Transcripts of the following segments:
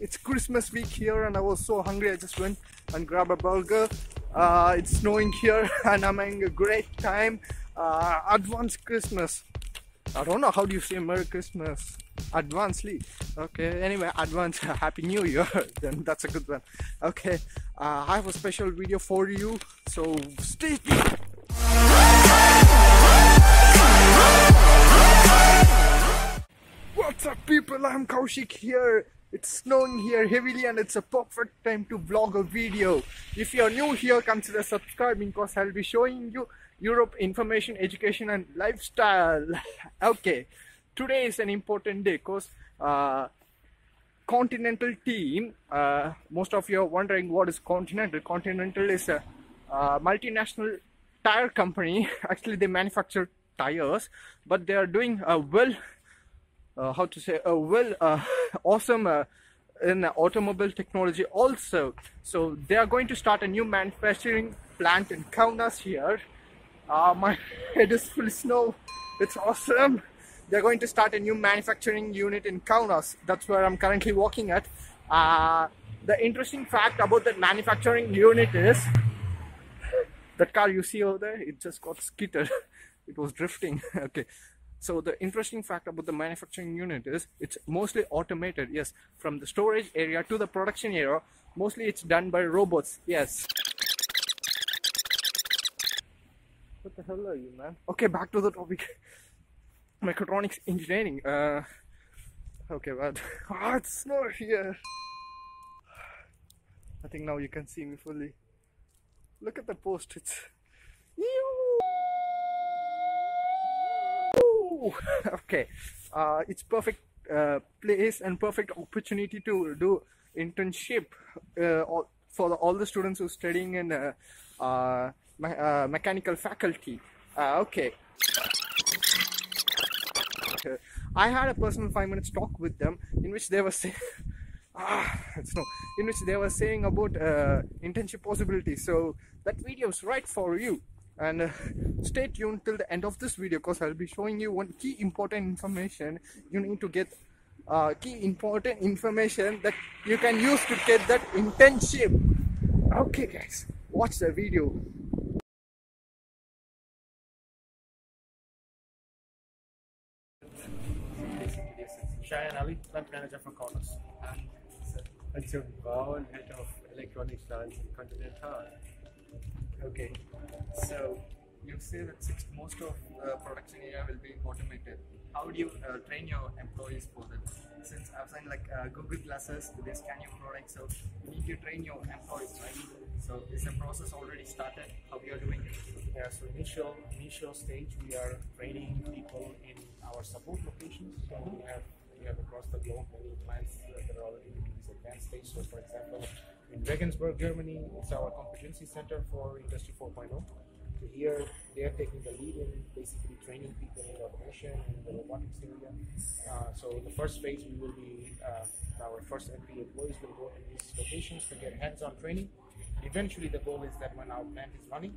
It's Christmas week here and I was so hungry I just went and grabbed a burger. It's snowing here and I'm having a great time. Advanced Christmas. I don't know how do you say Merry Christmas. Advancedly. Okay, anyway, advanced Happy New Year. Then that's a good one. Okay, I have a special video for you, so stay tuned. What's up people, I'm Kaushik here. It's snowing here heavily and it's a perfect time to vlog a video. If you're new here, consider subscribing because I'll be showing you Europe information, education and lifestyle. Okay, today is an important day because Continental team, most of you are wondering what is Continental. Continental is a multinational tire company. Actually they manufacture tires, but they are doing a awesome in automobile technology also. So they are going to start a new manufacturing plant in Kaunas here. My head is full of snow. It's awesome. They're going to start a new manufacturing unit in Kaunas. That's where I'm currently working at. The interesting fact about that manufacturing unit is that car you see over there, it just got skittered. It was drifting. Okay. So the interesting fact about the manufacturing unit is it's mostly automated. Yes, from the storage area to the production area, mostly it's done by robots. Yes. What the hell are you, man? Okay, back to the topic. Mechatronics engineering. Okay, but it's snowing here. I think now you can see me fully. Look at the post. It's. Okay, it's perfect place and perfect opportunity to do internship for all the students who are studying in mechanical faculty. Okay. I had a personal 5-minute talk with them in which they were saying about internship possibilities. So that video is right for you. And stay tuned till the end of this video because I'll be showing you one key important information you need to get, key important information that you can use to get that internship. Okay guys, watch the video. Shayan Ali, plant manager for Kaunas. And so Vaughan, head of electronic plants in Continental. Okay, so you say that most of the production area will be automated. How do you train your employees for that? Since I've seen like Google classes, they scan your products, so you need to train your employees, right? So is the process already started? How we are doing it? Yeah, so initial stage we are training people in our support locations. So we have across the globe many plants that are already in this advanced stage. So for example, in Regensburg, Germany, it's our competency center for Industry 4.0. So here they are taking the lead in basically training people in automation and the robotics area. So the first phase we will be, our first MP employees will go to these locations to get hands-on training. Eventually the goal is that when our plant is running,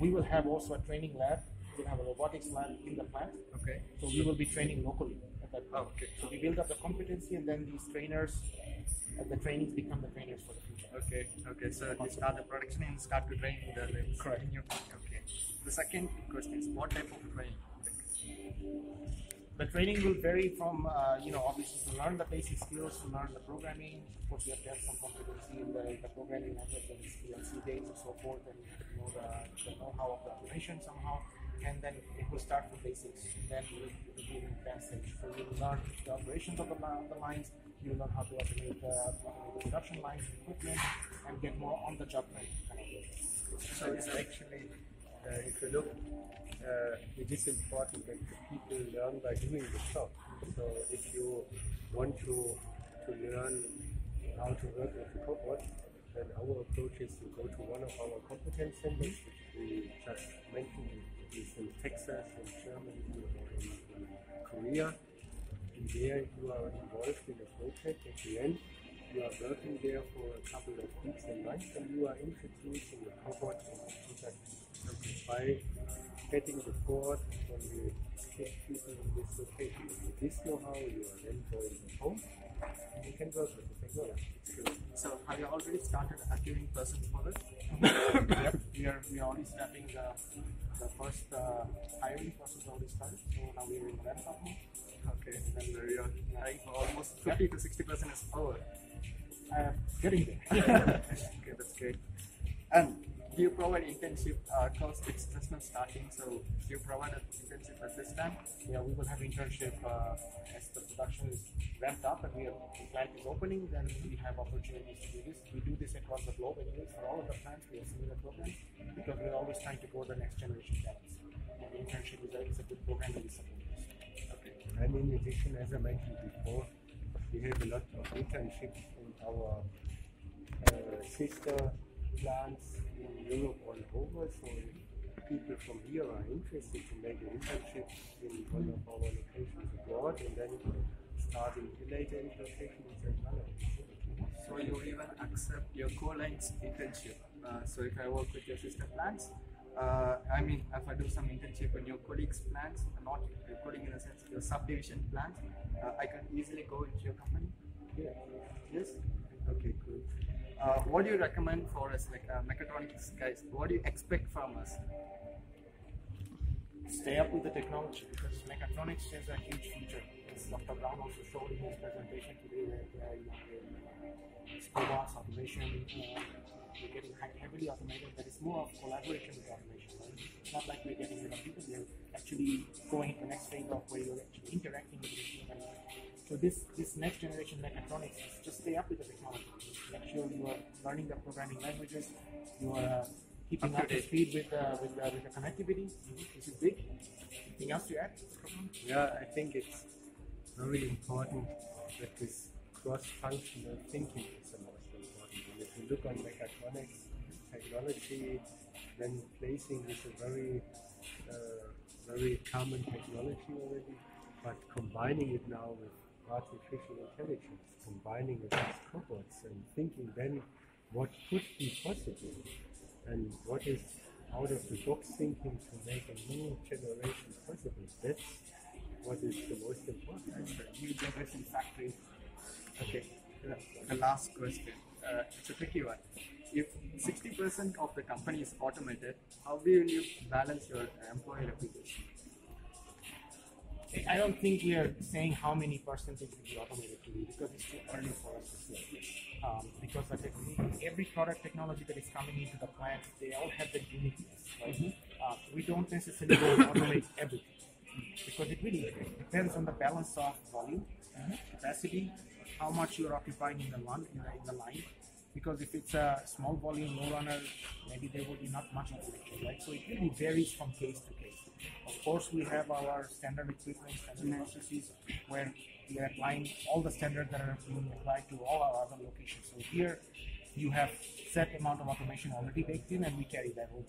we will have also a training lab. We'll have a robotics lab in the plant. Okay. So we will be training locally at that point. Okay. So we build up the competency and then these trainers, the trainings become the trainers for the future. Okay, okay, so you start the production and start to train the new. Okay. The second question is what type of training? The training will vary from, obviously to learn the basic skills, to learn the programming. Of course, you have to have some competency in the programming language and PLC dates and so forth, and the know-how of the operation somehow. And then it will start with basics. Then we'll do an advanced stage. So you will learn the operations of the lines. You will learn how to automate the production lines, equipment, and get more on the job training. So it's actually, if you look, it is important that people learn by doing the job. So if you want to learn how to work with robots, then our approach is to go to one of our competence centers, which we just mentioned. It's in Texas, in Germany, in Korea. There you are involved in a project. At the end, you are working there for a couple of weeks and months, and you are introducing the robot in the project by getting the board when you get people in this location. With this know-how, you are then going home and you can work with the technology. So, have you already started acquiring persons for it? Yep, we are already starting the first hiring process already started. So, now we are in the laptop. Okay, and then we are hiring for almost 50 to 60% is over. Getting there. Okay, that's great. And do you provide internship cost? It's just not starting, so do you provide an internship at this time? Yeah, we will have internship as the production is ramped up and the client is opening, then we have opportunities to do this. We do this across the globe anyways. For all of the clients, we have similar programs because we're always trying to grow the next generation talents. And the internship is a good program that we support. Okay. And in addition, as I mentioned before, we have a lot of internships in our sister plants in Europe all over, so if people from here are interested to make an internship in one of our locations abroad and then starting later in locations as well. So you even accept your co-line's internship. So if I work with your sister plants, I mean, if I do some internship on your colleagues' plants, not your colleague in a sense, your subdivision plants, I can easily go into your company. Yeah. Yes. Okay. Cool. What do you recommend for us, like mechatronics guys? What do you expect from us? Stay up with the technology because mechatronics is a huge future. As Dr. Brown also showed in his presentation today, where you have robots, automation. We're getting heavily automated, but it's more of collaboration with automation. It's not like we're getting rid of people; we're actually going to the next phase of where you're actually interacting with the machine. So this next generation mechatronics is just stay up with the technology. Make sure you are learning the programming languages. You are keeping up to speed with the connectivity. This is big. Anything else to add? Yeah, I think it's very important that this cross-functional thinking is the most important. And if you look on mechatronics technology, then placing is a very common technology already, but combining it now with artificial intelligence, combining it with robots and thinking then what could be possible and what is out of the box thinking to make a new generation possible. That's what is the most important. That's a new generation factory. Okay, the last question. It's a tricky one. If 60% of the company is automated, how will you balance your employee reputation? I don't think we are saying how many percentage will be automated today because it's too early for us to say. Because every product technology that is coming into the plant, they all have their uniqueness, right? We don't necessarily automate everything because it really depends on the balance of volume, capacity, how much you are occupying in the line. Because if it's a small volume, low runner, maybe there will be not much automation, right? So it really varies from case to case. Of course, we have our standard equipment, standard processes, where we are applying all the standards that are being applied to all our other locations. So here, you have set amount of automation already baked in, and we carry that over.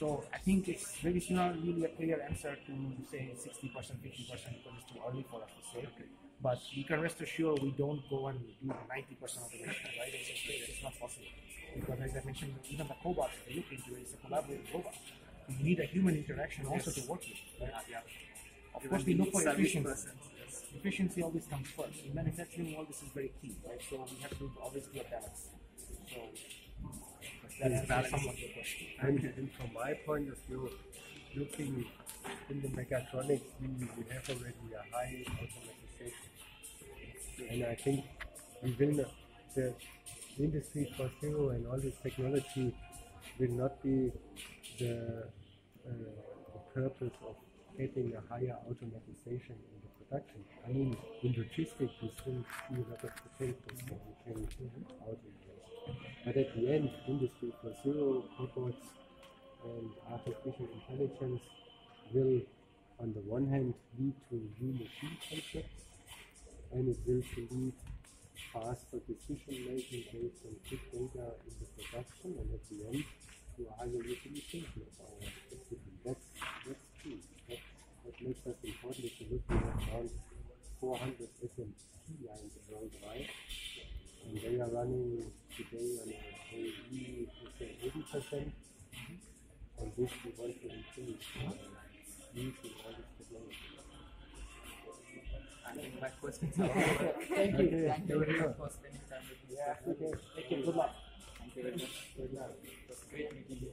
So I think it's really not really a clear answer to say 60%, 50%, because it's too early for us to say. Okay. But you can rest assured we don't go and do 90% automation, right? It's not possible. Because as I mentioned, even the cobots that you look into is a collaborative robot. You need a human interaction also to work with. Right? Yeah, yeah. Of course, we look for efficiency. Yes. Efficiency always comes first. In manufacturing, all this is very key, right? So we have to always be a balance. So that's balance. And from my point of view, looking in the mechatronics, we have already a high automatization. And I think we will not, the Industry 4.0 and all this technology will not be the purpose of getting a higher automatization in the production. I mean, in logistics, we still see a lot of potential that we can automate. But at the end, Industry 4.0, robots, and artificial intelligence will, on the one hand, lead to new machine concepts, and it will lead faster decision-making based on big data in the production, and at the end, to higher utilization of our equipment. That's key. That's what makes us important is to look at around 400 SMT lines worldwide, and they are running today on a 80%. on which we want to improve due to all this technology. I mean, my questions are over. Thank you. Okay. Thank you very much for spending time with me. Yeah, okay. Thank you. Good luck. Thank you very much. Good luck. It was great meeting you.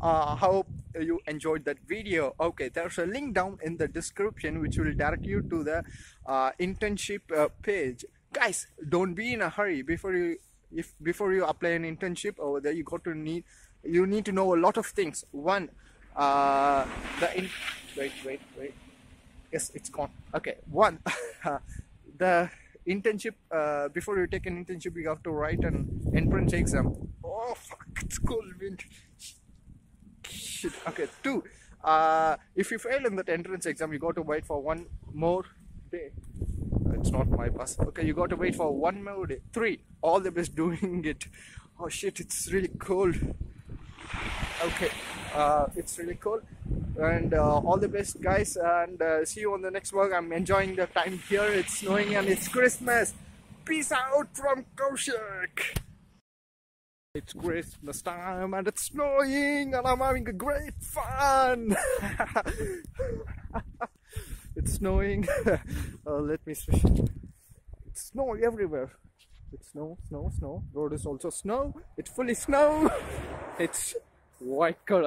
I hope you enjoyed that video. Okay, there's a link down in the description which will direct you to the internship page. Guys, don't be in a hurry. Before you apply an internship over there, you need to know a lot of things. One, wait. Yes, it's gone. Okay, one, the internship, before you take an internship, you have to write an entrance exam. Oh, fuck, it's cold wind. Shit. Okay, two, if you fail in that entrance exam, you got to wait for one more day. It's not my bus. Okay, you got to wait for one more day. Three, all the best doing it. Oh shit, it's really cold. Okay, it's really cold. And all the best, guys, and see you on the next vlog. I'm enjoying the time here. It's snowing and it's Christmas. Peace out from Kaushik. It's Christmas time and it's snowing and I'm having a great fun. It's snowing. Let me switch. It's snow everywhere. It's snow. Road is also snow. It's fully snow. It's white color.